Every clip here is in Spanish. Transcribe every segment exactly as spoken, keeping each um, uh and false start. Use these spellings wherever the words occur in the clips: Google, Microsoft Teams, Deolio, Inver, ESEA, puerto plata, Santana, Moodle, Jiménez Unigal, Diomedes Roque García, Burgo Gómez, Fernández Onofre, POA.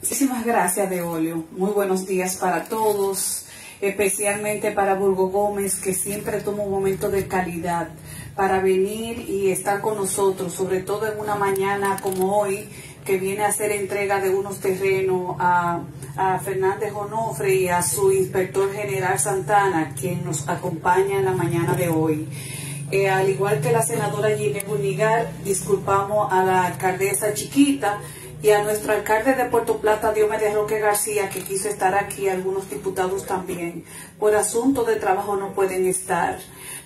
Muchísimas gracias, Deolio. Muy buenos días para todos, especialmente para Burgo Gómez, que siempre toma un momento de calidad para venir y estar con nosotros, sobre todo en una mañana como hoy, que viene a hacer entrega de unos terrenos a, a Fernández Onofre y a su inspector general Santana, quien nos acompaña en la mañana de hoy. Eh, al igual que la senadora Jiménez Unigal, disculpamos a la alcaldesa Chiquita, y a nuestro alcalde de Puerto Plata, Diomedes Roque García, que quiso estar aquí, algunos diputados también. Por asunto de trabajo no pueden estar.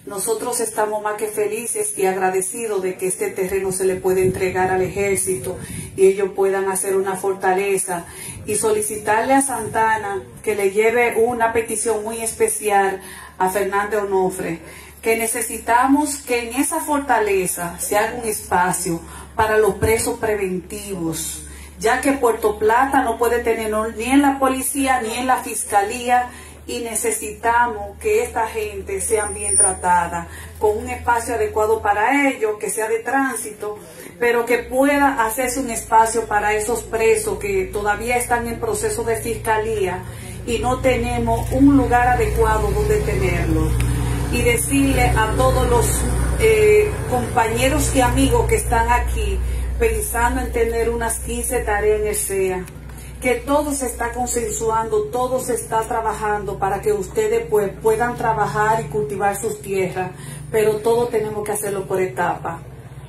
Nosotros estamos más que felices y agradecidos de que este terreno se le puede entregar al ejército y ellos puedan hacer una fortaleza. Y solicitarle a Santana que le lleve una petición muy especial a Fernández Onofre, que necesitamos que en esa fortaleza se haga un espacio para los presos preventivos, ya que Puerto Plata no puede tener ni en la policía ni en la fiscalía, y necesitamos que esta gente sean bien tratada, con un espacio adecuado para ellos, que sea de tránsito, pero que pueda hacerse un espacio para esos presos que todavía están en proceso de fiscalía y no tenemos un lugar adecuado donde tenerlos. Y decirle a todos los eh, compañeros y amigos que están aquí pensando en tener unas quince tareas en ESEA, que todo se está consensuando, todo se está trabajando para que ustedes pues, puedan trabajar y cultivar sus tierras, pero todo tenemos que hacerlo por etapa.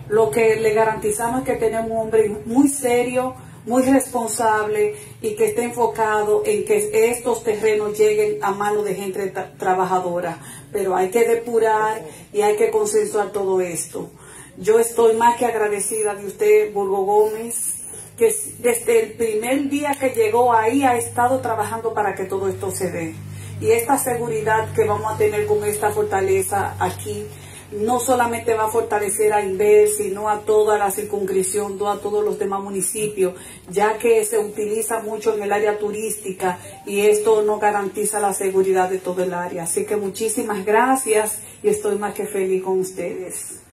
Lo que le garantizamos es que tenemos un hombre muy serio, muy responsable y que esté enfocado en que estos terrenos lleguen a manos de gente tra trabajadora. Pero hay que depurar y hay que consensuar todo esto. Yo estoy más que agradecida de usted, Burgo Gómez, que desde el primer día que llegó ahí ha estado trabajando para que todo esto se dé. Y esta seguridad que vamos a tener con esta fortaleza aquí, no solamente va a fortalecer a Inver, sino a toda la circunscripción, no a todos los demás municipios, ya que se utiliza mucho en el área turística y esto no garantiza la seguridad de todo el área. Así que muchísimas gracias y estoy más que feliz con ustedes.